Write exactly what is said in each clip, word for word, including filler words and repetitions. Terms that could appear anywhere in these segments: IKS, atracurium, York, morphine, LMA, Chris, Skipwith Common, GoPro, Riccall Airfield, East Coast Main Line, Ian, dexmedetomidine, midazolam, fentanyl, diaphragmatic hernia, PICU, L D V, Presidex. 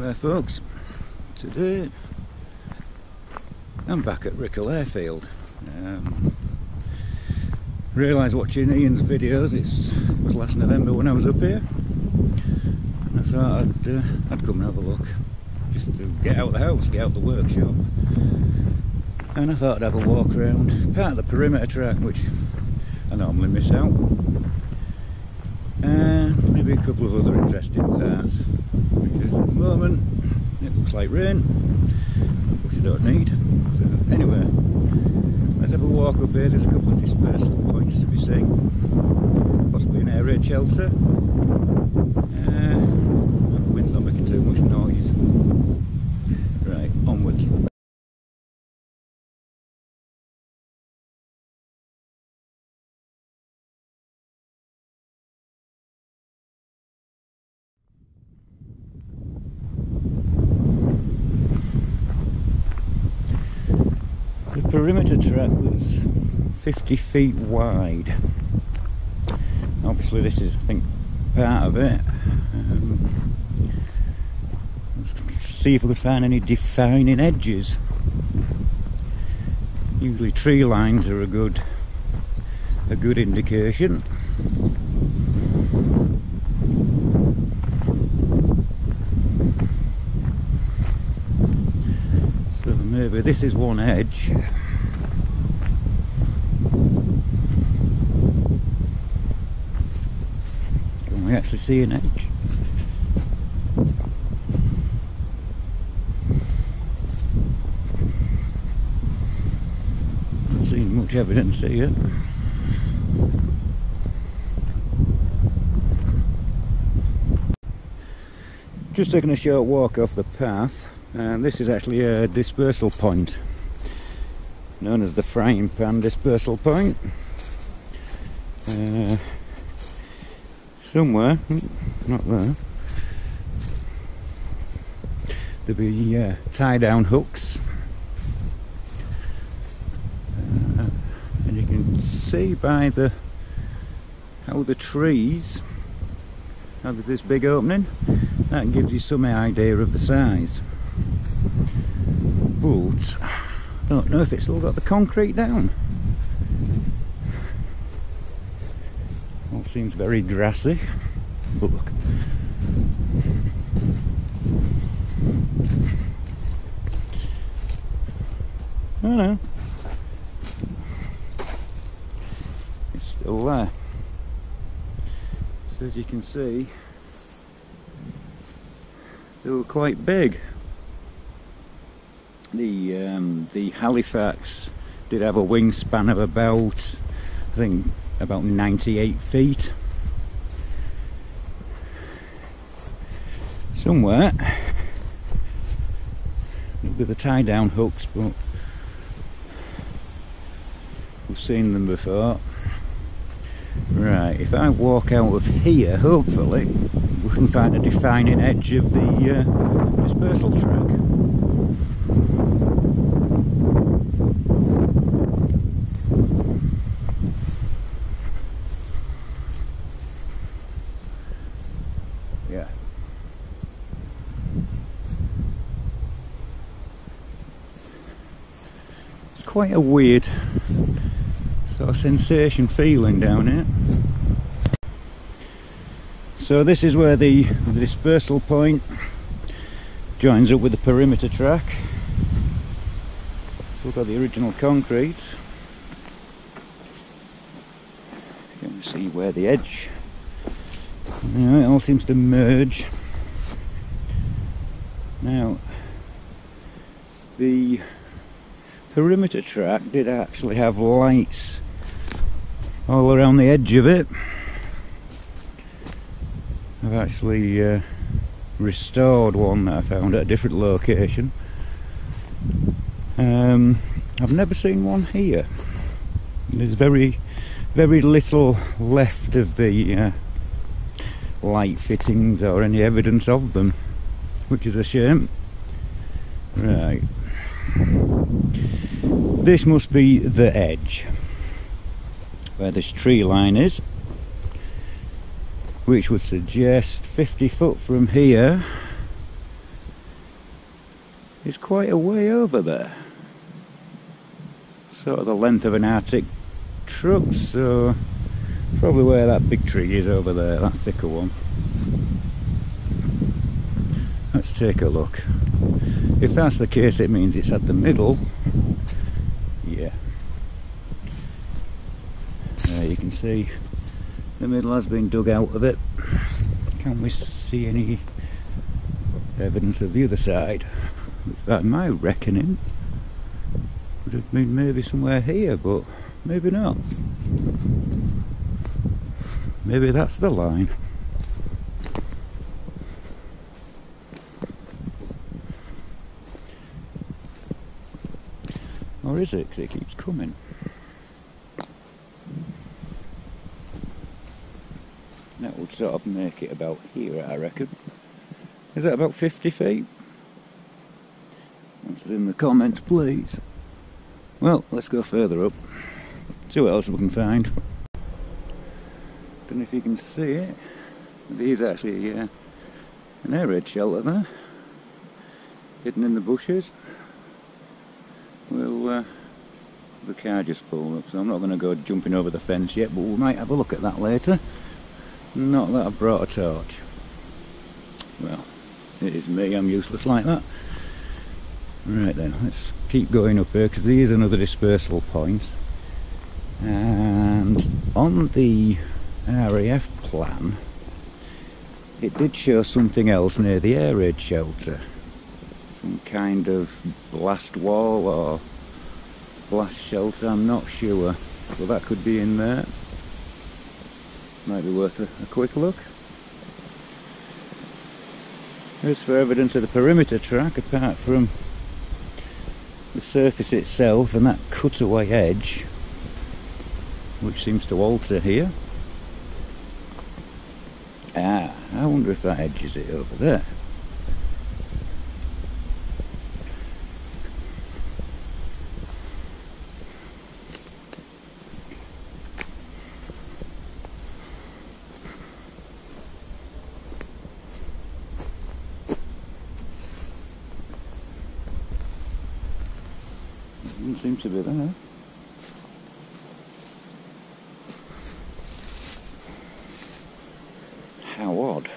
Hello folks, today I'm back at Riccall Airfield. Um, realised watching Ian's videos, it's, it was last November when I was up here, and I thought I'd, uh, I'd come and have a look, just to get out of the house, get out of the workshop, and I thought I'd have a walk around part of the perimeter track, which I normally miss out, and uh, maybe a couple of other interesting parts. Because at the moment it looks like rain, which I don't need. So anyway, let's have a walk up here. There's a couple of dispersal points to be seen, possibly an air raid shelter. Uh, the wind's not making too much noise. Right, onwards. The perimeter track was fifty feet wide. Obviously this is, I think, part of it. Um, let's see if we could find any defining edges. Usually tree lines are a good a good indication. So maybe this is one edge. We actually see an edge. Not seen much evidence here yet. Just taking a short walk off the path, and this is actually a dispersal point known as the frying pan dispersal point. Uh, Somewhere, not there, there'll be uh, tie-down hooks, uh, and you can see by the how the trees, how there's this big opening, that gives you some idea of the size. But I don't know if it's still got the concrete down. Seems very grassy, but look. I don't know. It's still there. So as you can see, they were quite big. The um, the Halifax did have a wingspan of about, I think, about ninety-eight feet. Somewhere it'll be the tie down hooks, but we've seen them before. Right, if I walk out of here, hopefully we can find a defining edge of the uh, dispersal track. Quite a weird sort of sensation feeling down here. So this is where the, the dispersal point joins up with the perimeter track. Still got the original concrete. You can see where the edge. Now it all seems to merge. Now the perimeter track did actually have lights all around the edge of it. I've actually uh, restored one that I found at a different location. Um, I've never seen one here. There's very, very little left of the uh, light fittings or any evidence of them, which is a shame. Right. This must be the edge where this tree line is, which would suggest fifty foot from here is quite a way over there. Sort of the length of an Arctic truck, so probably where that big tree is over there, that thicker one. Let's take a look. If that's the case, it means it's at the middle. Yeah. There you can see the middle has been dug out of it. Can we see any evidence of the other side? By my reckoning, would have been maybe somewhere here, but maybe not. Maybe that's the line. Or is it? Because it keeps coming. That would sort of make it about here, I reckon. Is that about fifty feet? Answer in the comments, please. Well, let's go further up. See what else we can find. Don't know if you can see it. There's actually uh, an air raid shelter there, hidden in the bushes. Well, uh, the car just pulled up, so I'm not going to go jumping over the fence yet, but we might have a look at that later. Not that I've brought a torch. Well, it is me, I'm useless like that. Right then, let's keep going up here, because there is another dispersal point. And on the R A F plan, it did show something else near the air raid shelter. Some kind of blast wall or blast shelter, I'm not sure. Well, that could be in there. Might be worth a, a quick look. As for evidence of the perimeter track, apart from the surface itself and that cutaway edge, which seems to alter here. Ah, I wonder if that edges it over there. Seems to be there. How odd.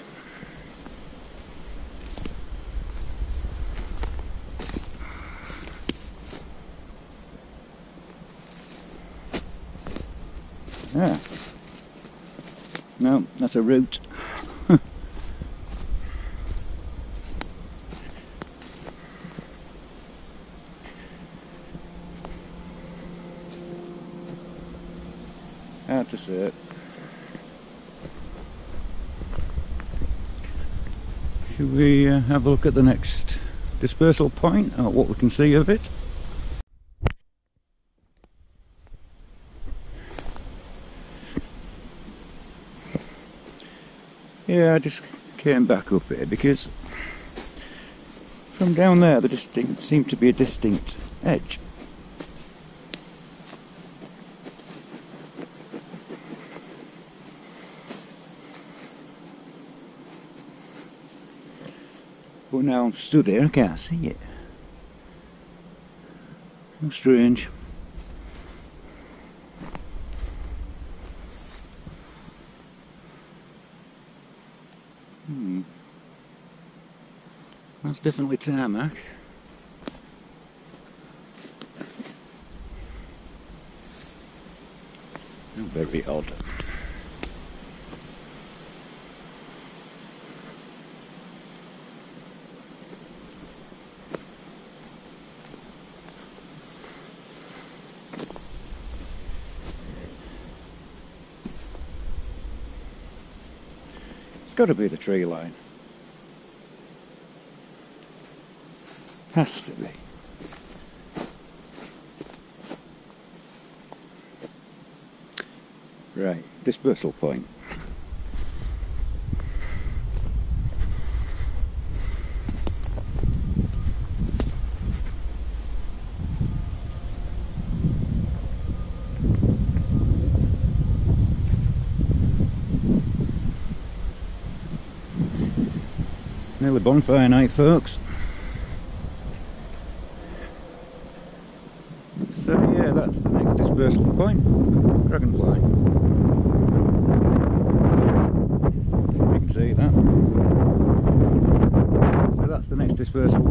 Yeah. No, that's a route. Hard to see it. Should we uh, have a look at the next dispersal point, or what we can see of it? Yeah, I just came back up here because from down there there just seemed to be a distinct edge. But now I'm stood here, I can't see it. How strange. Hmm. That's definitely tarmac. Very odd. It's got to be the tree line. Has to be. Right, dispersal point. Nearly bonfire night, folks. reversible climb, dragonfly. You can see that. So that's the next dispersible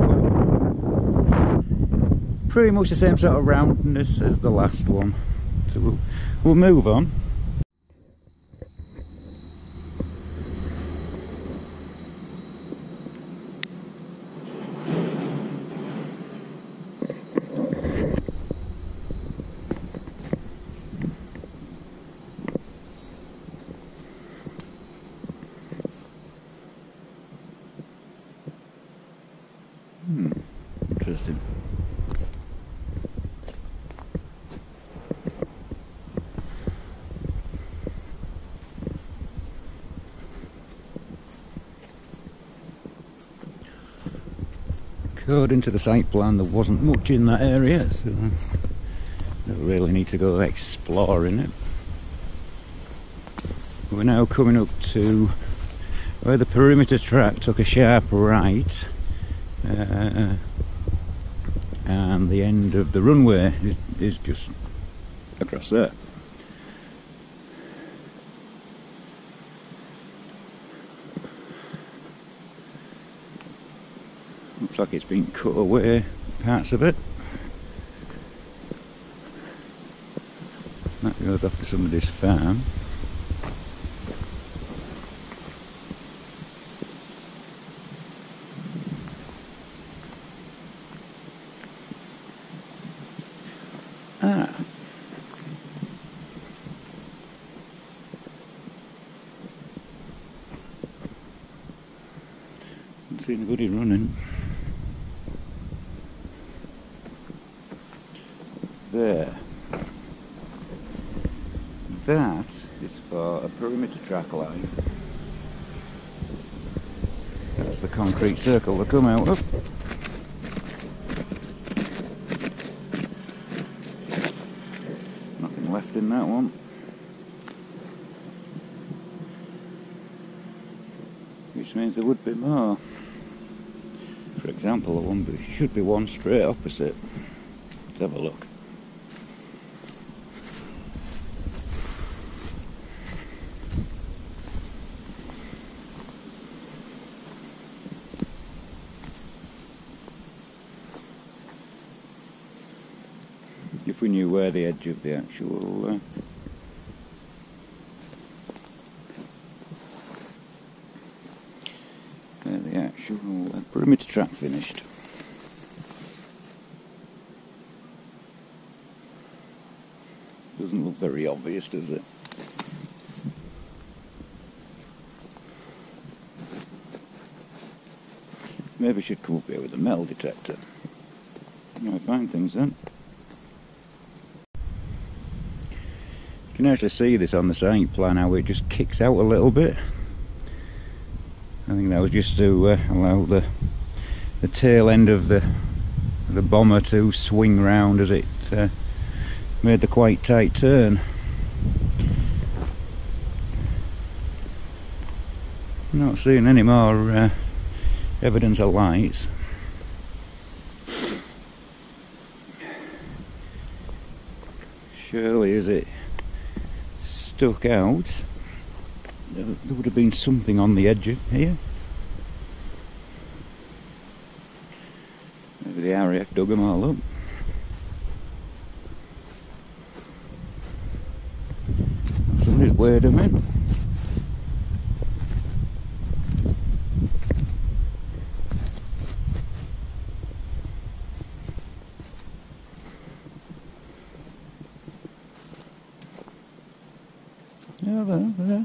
climb. Pretty much the same sort of roundness as the last one. So we'll, we'll move on. According to the site plan, there wasn't much in that area, so I don't really need to go exploring it. We're now coming up to where the perimeter track took a sharp right, uh, and the end of the runway is, is just across there. Looks like it's been cut away, parts of it. That goes off to somebody's farm. Ah. Let's see anybody running. There. That is for a perimeter track line. That's the concrete circle they come out of. Nothing left in that one. Which means there would be more. For example, there one should be one straight opposite. Let's have a look. If we knew where the edge of the actual uh, where the actual uh, perimeter track finished. Doesn't look very obvious, does it? Maybe I should come up here with a metal detector. I find things then. You can actually see this on the site plan, how it just kicks out a little bit. I think that was just to uh, allow the the tail end of the the bomber to swing round as it uh, made the quite tight turn. I'm not seeing any more uh, evidence of lights. Surely is it stuck out, there would have been something on the edge of here. Maybe the R A F dug them all up. Somebody's weighed them in. Yeah, there, there.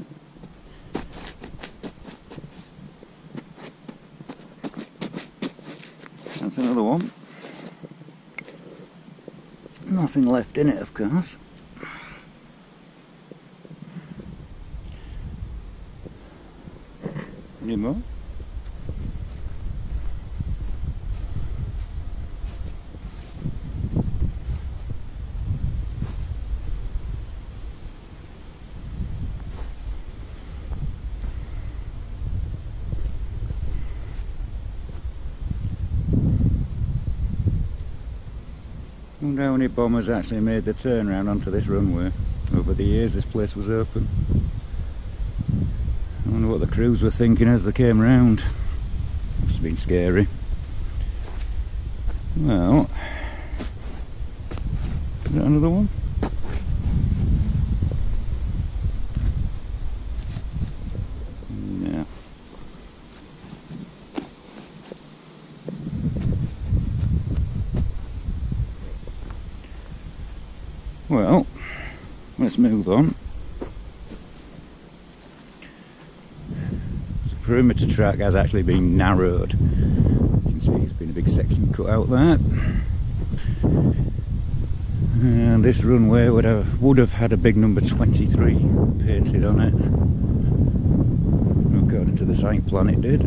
That's another one. Nothing left in it, of course. Any more? wonder how many bombers actually made the turnaround onto this runway over the years this place was open. I wonder what the crews were thinking as they came round. Must have been scary. Well, is that another one? No. Well, let's move on. The perimeter track has actually been narrowed. You can see there's been a big section cut out there. And this runway would have, would have had a big number twenty-three painted on it. According to the site plan it did.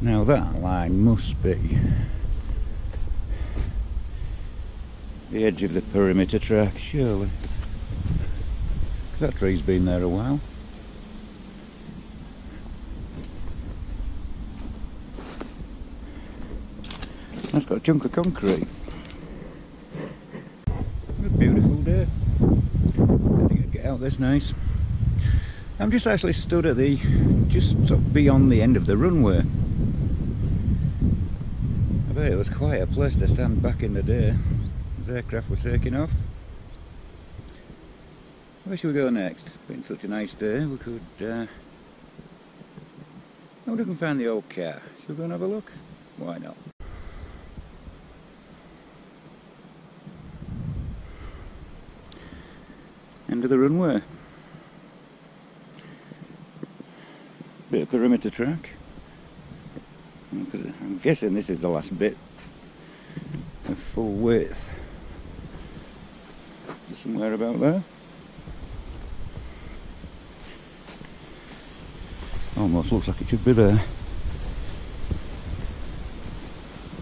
Now that line must be the edge of the perimeter track, surely. That tree's been there a while. That's got a chunk of concrete. What a beautiful day. I think I'd get out this nice. I'm just actually stood at the, just sort of beyond the end of the runway. I bet it was quite a place to stand back in the day. The aircraft were taking off. Where should we go next? It's been such a nice day, we could... Uh, I wonder if we can find the old car. Should we go and have a look? Why not? End of the runway. Bit of perimeter track. I'm guessing this is the last bit of full width. Just somewhere about there. Almost looks like it should be there.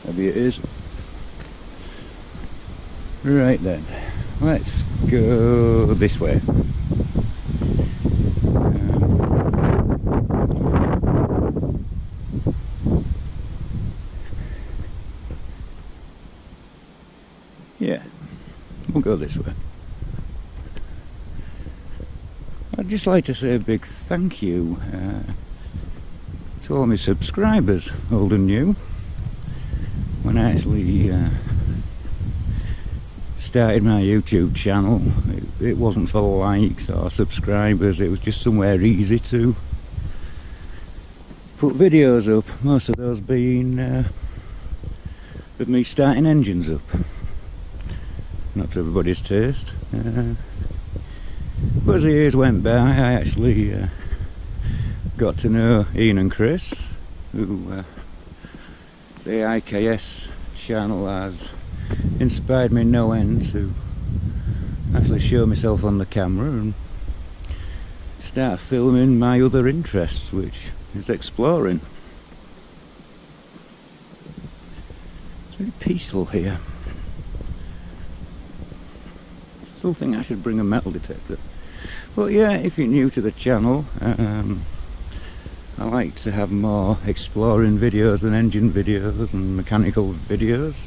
Maybe it is. Right then. Let's go this way. Um, yeah, we'll go this way. I'd just like to say a big thank you uh, to all my subscribers, old and new. When I actually uh, started my YouTube channel, it, it wasn't for likes or subscribers, it was just somewhere easy to put videos up, most of those being uh, of me starting engines up. Not to everybody's taste, uh, but as the years went by I actually uh, got to know Ian and Chris, who uh, the I K S channel has inspired me no end to actually show myself on the camera and start filming my other interests, which is exploring. It's very peaceful here. Still think I should bring a metal detector. But yeah, if you're new to the channel, um, I like to have more exploring videos than engine videos and mechanical videos.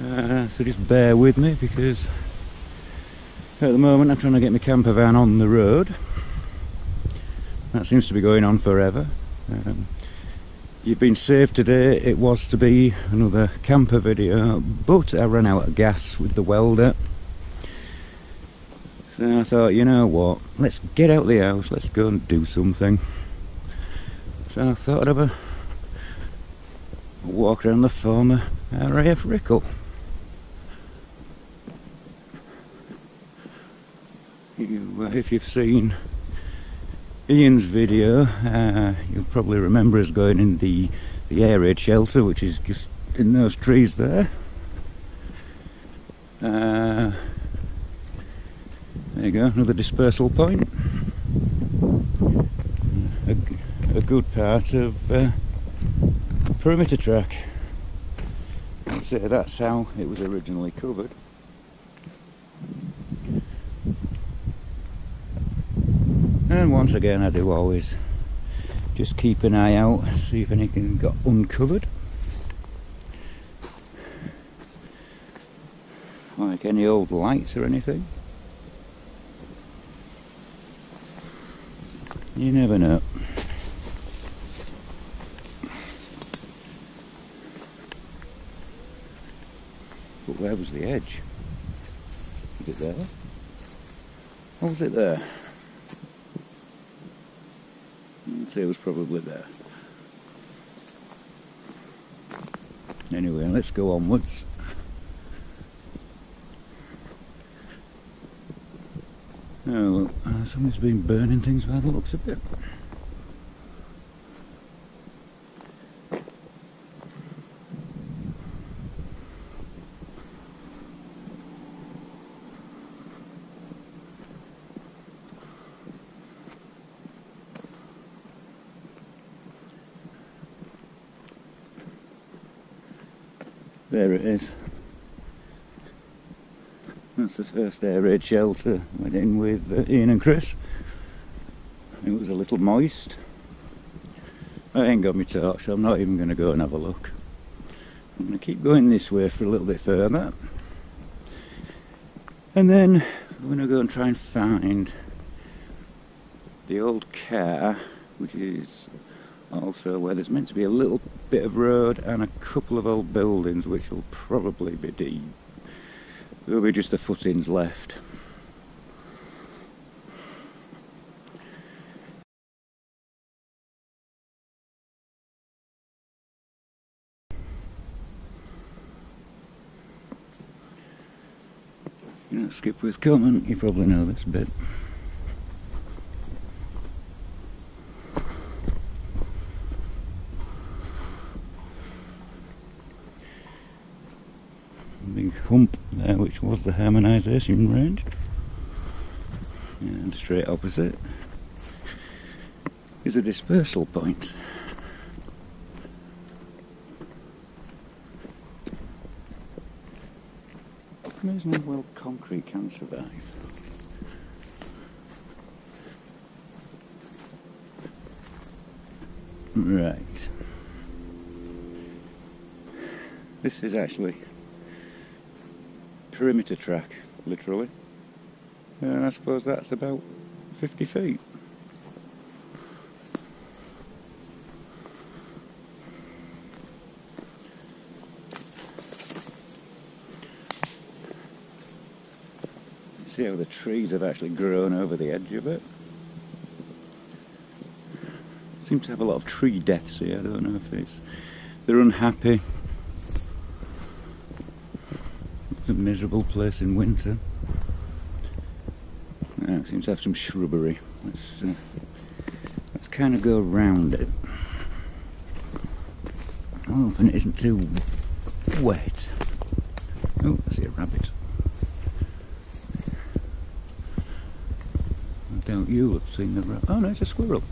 Uh, so just bear with me, because at the moment I'm trying to get my camper van on the road. That seems to be going on forever. Um, you've been saved today. It was to be another camper video, but I ran out of gas with the welder. So I thought, you know what, let's get out of the house, let's go and do something. So I thought I'd have a walk around the former R A F Riccall. You, uh, if you've seen Ian's video, uh, you'll probably remember us going in the, the air raid shelter, which is just in those trees there. Uh, there you go, another dispersal point. A, a good part of uh, perimeter track. I'd say that's how it was originally covered. And once again, I do always just keep an eye out, see if anything got uncovered. Like any old lights or anything. You never know. But where was the edge? Was it there? Or was it there? I'd say it was probably there. Anyway, let's go onwards. Oh look, uh, somebody's been burning things by the looks of it. There it is. That's the first air raid shelter I went in with uh, Ian and Chris. It was a little moist. I ain't got my torch, so I'm not even going to go and have a look. I'm going to keep going this way for a little bit further. And then I'm going to go and try and find the old car, which is also where there's meant to be a little bit of road and a couple of old buildings, which will probably be deep. There'll be just the footings left. You know, Skipwith Common, you probably know this bit. Big hump there, which was the harmonisation range, and straight opposite is a dispersal point. Amazing how well concrete can survive. Right, this is actually perimeter track, literally, and I suppose that's about fifty feet. See how the trees have actually grown over the edge of it. Seems to have a lot of tree deaths here. I don't know if it's they're unhappy. A miserable place in winter. Now, it seems to have some shrubbery. Let's uh, let's kind of go around it. I'm hoping it isn't too wet. Oh, I see a rabbit. I doubt you'll have seen the rabbit. Oh no, it's a squirrel.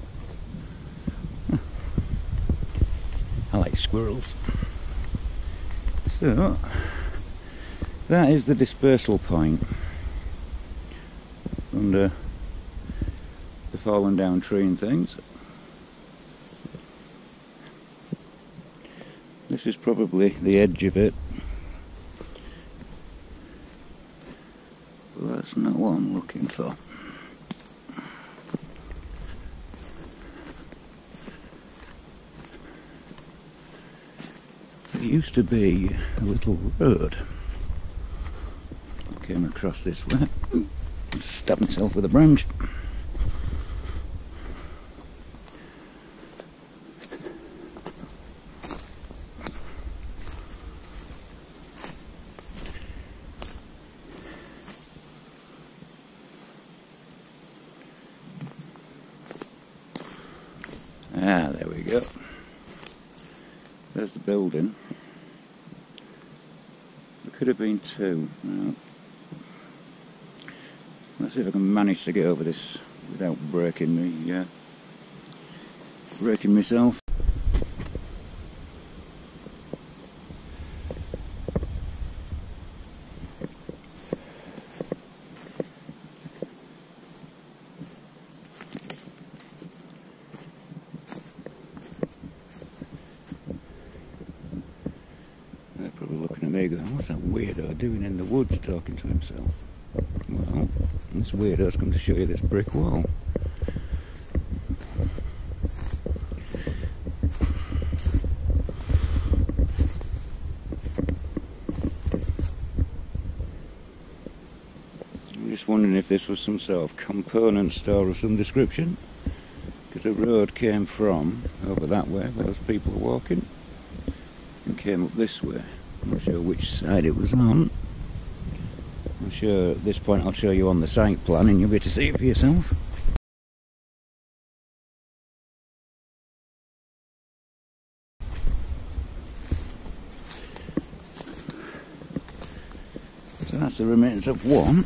Huh. I like squirrels. So. That is the dispersal point under the fallen down tree and things. This is probably the edge of it. But that's not what I'm looking for. There used to be a little road. Came across this way, stabbed myself with a branch. Ah, there we go. There's the building. There could have been two. No. Let's see if I can manage to get over this without breaking me, yeah. Breaking myself. me going, what's that weirdo doing in the woods talking to himself? Well, this weirdo's come to show you this brick wall. I'm just wondering if this was some sort of component store of some description, because the road came from over that way where those people were walking and came up this way. I'm not sure which side it was on. I'm sure at this point I'll show you on the site plan and you'll be able to see it for yourself. So that's the remains of one.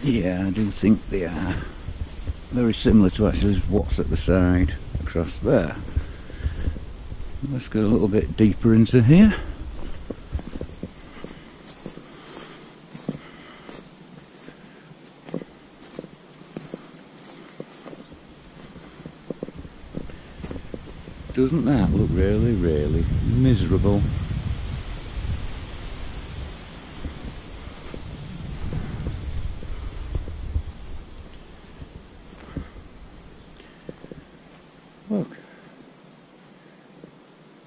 Yeah, I do think they are very similar to actually what's at the side across there. Let's go a little bit deeper into here. Doesn't that look really, really miserable?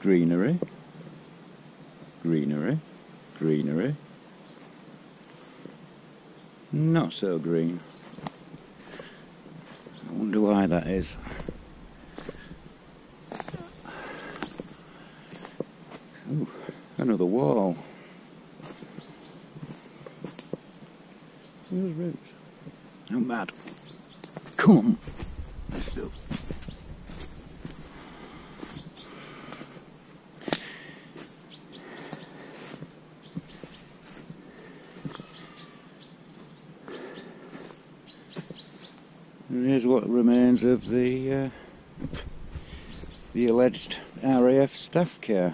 Greenery, greenery, greenery, not so green. I wonder why that is. Ooh, another wall. Those roots. Not bad. Come on, let's do it. And here's what remains of the uh, the alleged R A F staff car.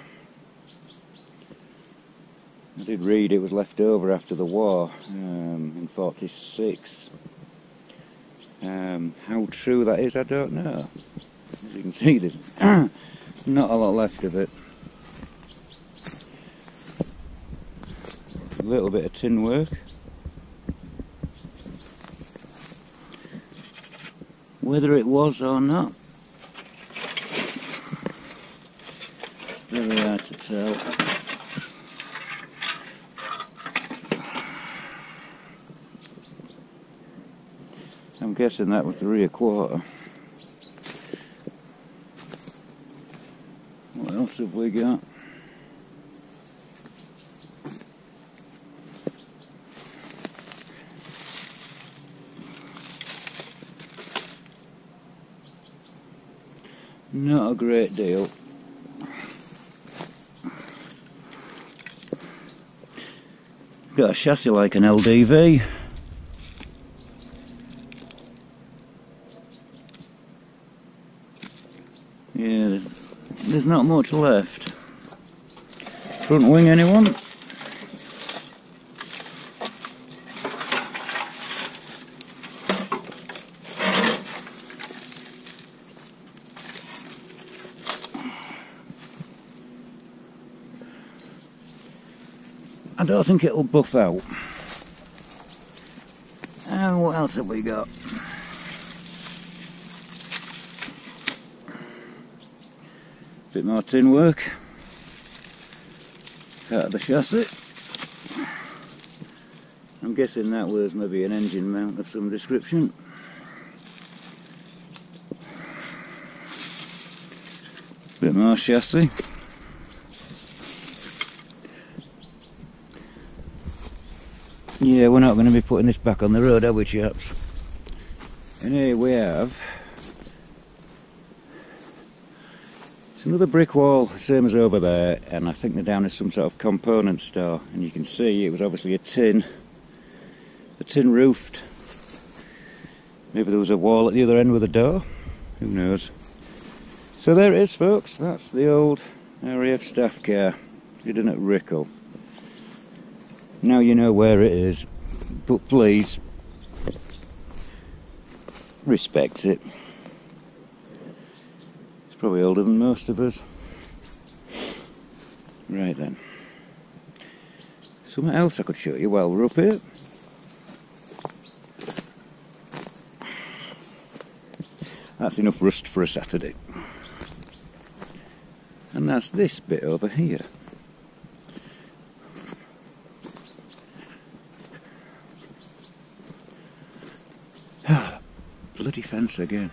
I did read it was left over after the war um, in forty-six. Um, how true that is, I don't know. As you can see, there's not a lot left of it. A little bit of tin work. Whether it was or not, very hard to tell. I'm guessing that was the rear quarter. What else have we got? Not a great deal. Got a chassis like an L D V. Yeah, there's not much left. Front wing, anyone? I don't think it'll buff out. And what else have we got? Bit more tin work. Part of the chassis. I'm guessing that was maybe an engine mount of some description. Bit more chassis. Yeah, we're not going to be putting this back on the road, are we, chaps? And here we have... It's another brick wall, same as over there, and I think they're down in some sort of component store. And you can see it was obviously a tin, a tin roofed. Maybe there was a wall at the other end with a door, who knows. So there it is, folks, that's the old R A F staff car, hidden at Riccall. Now you know where it is, but please respects it. He's probably older than most of us. Right then. Something else I could show you while we're up here. That's enough rust for a Saturday. And that's this bit over here. Bloody fence again.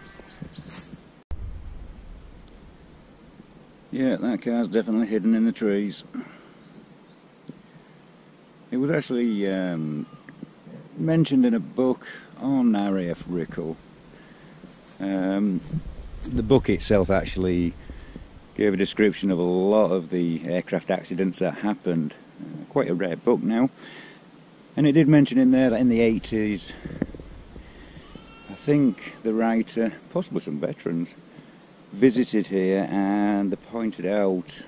Yeah, that car's definitely hidden in the trees. It was actually um, mentioned in a book on R A F Riccall. Um, the book itself actually gave a description of a lot of the aircraft accidents that happened. Uh, quite a rare book now. And it did mention in there that in the eighties, I think the writer, possibly some veterans, visited here and they pointed out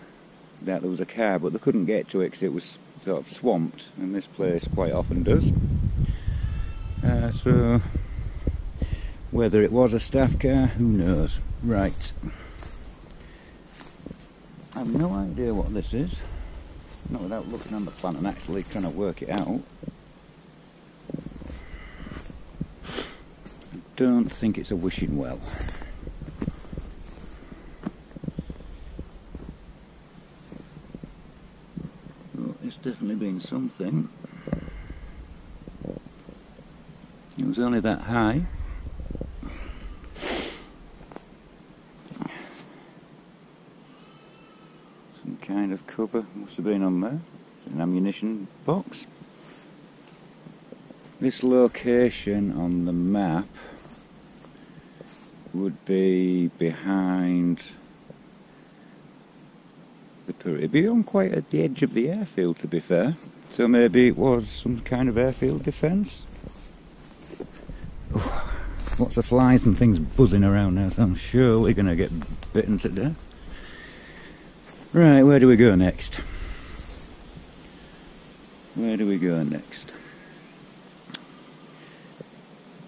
that there was a car, but they couldn't get to it because it was sort of swamped, and this place quite often does. Uh, so, whether it was a staff car, who knows? Right. I have no idea what this is. Not without looking on the plan and actually trying to work it out. I don't think it's a wishing well. Well, it's definitely been something. It was only that high. Kind of cover must have been on there. An ammunition box. This location on the map would be behind the Paribia, on quite at the edge of the airfield, to be fair. So maybe it was some kind of airfield defence. Lots of flies and things buzzing around now, so I'm sure we're going to get bitten to death. Right, where do we go next? Where do we go next?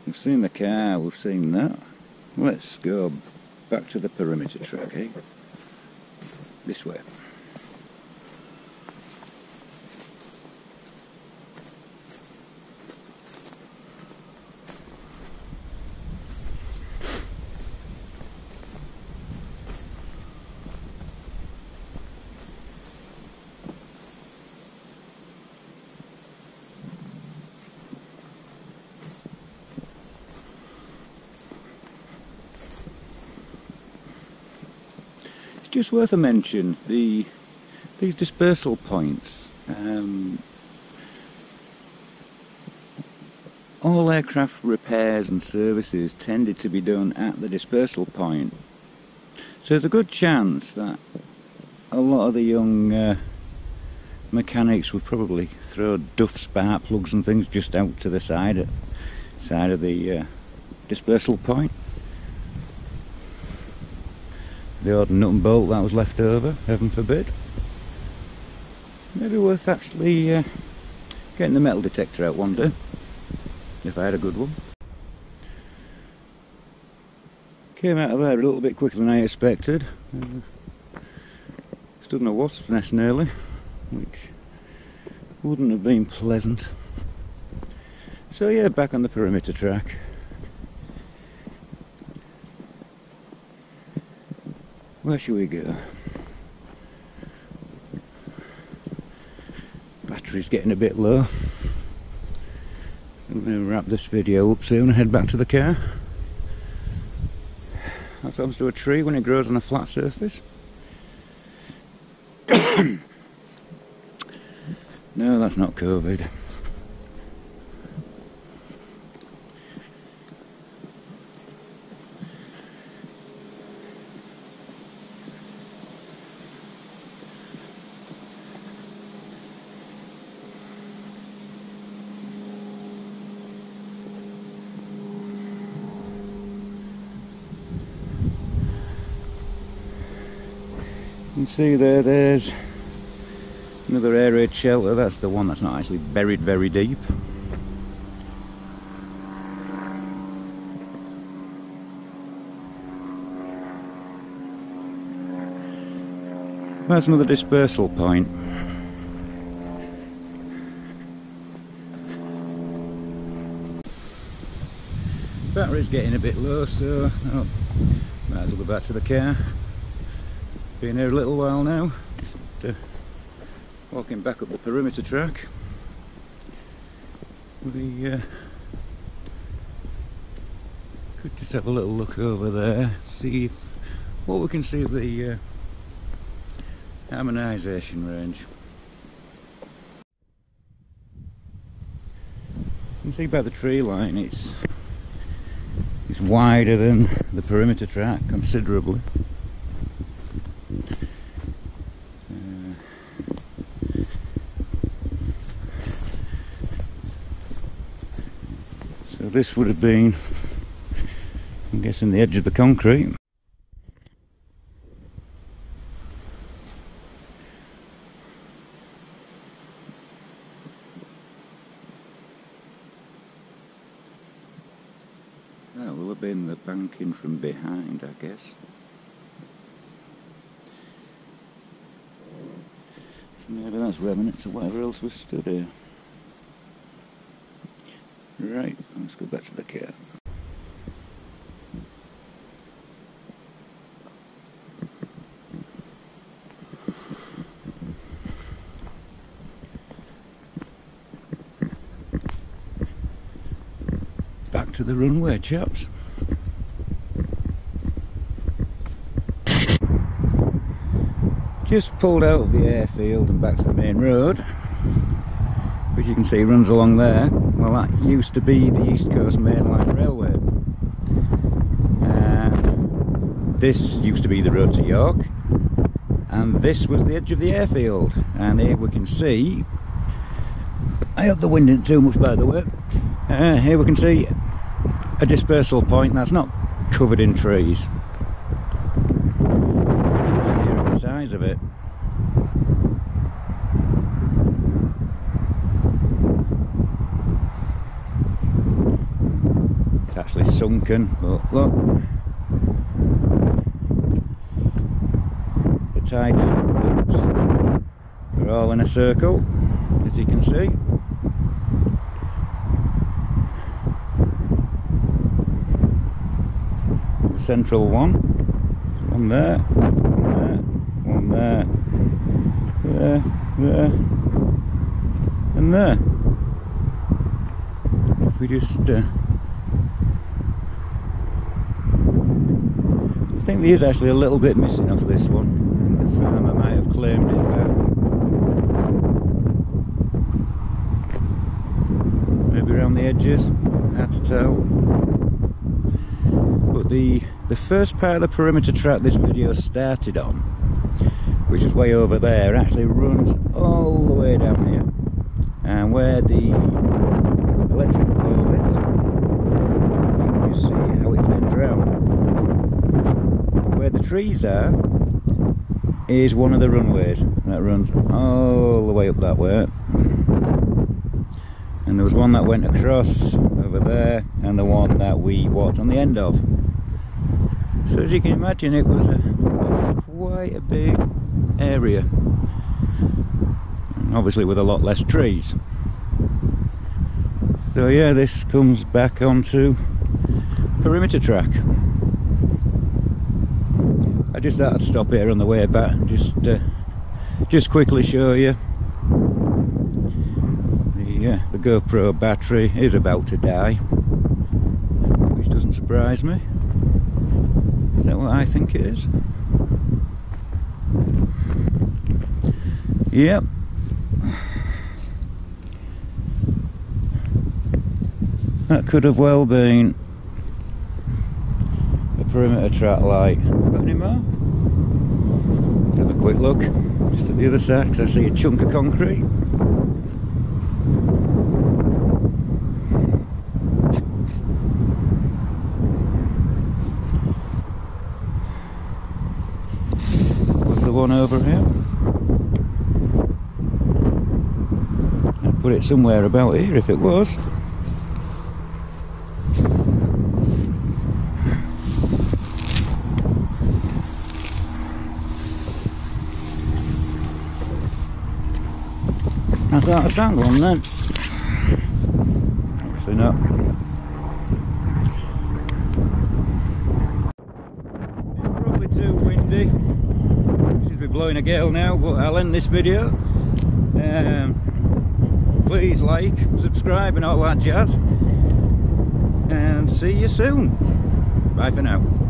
We've seen the car, we've seen that. Let's go back to the perimeter track, eh? This way. Just worth a mention, the these dispersal points. Um, all aircraft repairs and services tended to be done at the dispersal point. So there's a good chance that a lot of the young uh, mechanics would probably throw duff spark plugs and things just out to the side, side of the uh, dispersal point. The odd nut and bolt that was left over, heaven forbid. Maybe worth actually uh, getting the metal detector out one day, if I had a good one. Came out of there a little bit quicker than I expected. Uh, stood in a wasp's nest nearly, which wouldn't have been pleasant. So yeah, back on the perimeter track. Where should we go? Battery's getting a bit low. So I'm going to wrap this video up soon and head back to the car. That happens to a tree when it grows on a flat surface. No, that's not COVID. You can see there, there's another air raid shelter. That's the one that's not actually buried very deep. There's another dispersal point. The battery's getting a bit low, so oh, might as well go back to the car. Been here a little while now, just uh, walking back up the perimeter track. We uh, could just have a little look over there, see if, what we can see of the uh, harmonisation range. You can see by the tree line it's it's wider than the perimeter track considerably. Uh, so this would have been, I'm guessing, the edge of the concrete. That will have been the banking from behind, I guess. So maybe that's remnants of whatever else was stood here. Right, let's go back to the car. Back to the runway, chaps. Just pulled out of the airfield and back to the main road, which you can see runs along there. Well, that used to be the East Coast Main Line railway. And this used to be the road to York, and this was the edge of the airfield. And here we can see, I hope the wind isn't too much, by the way. Uh, here we can see a dispersal point that's not covered in trees. Right here on the size of it. It's actually sunken, but look. The tidal roots are all in a circle, as you can see. Central one, one there, one there, one there, there, there, and there. If we just, uh, I think there is actually a little bit missing off this one. I think the farmer might have claimed it back. Maybe around the edges, hard to tell. But the the first part of the perimeter track this video started on, which is way over there, actually runs all the way down here, and where the electric pole is, you can see how it bends round. Where the trees are is one of the runways that runs all the way up that way, and there was one that went across over there, and the one that we walked on the end of. So as you can imagine, it was, a, it was quite a big area, and obviously with a lot less trees. So yeah, this comes back onto perimeter track. I just thought I'd stop here on the way back and just, uh, just quickly show you. The, uh, the GoPro battery is about to die, which doesn't surprise me. Is that what I think it is? Yep. That could have well been a perimeter track light. Got any more? Let's have a quick look just at the other side, because I see a chunk of concrete. One over here. I'd put it somewhere about here if it was. I thought I found one then. Obviously not. It's probably too windy. Should be blowing a gale now, but I'll end this video. Um, please like, subscribe and all that jazz. And see you soon. Bye for now.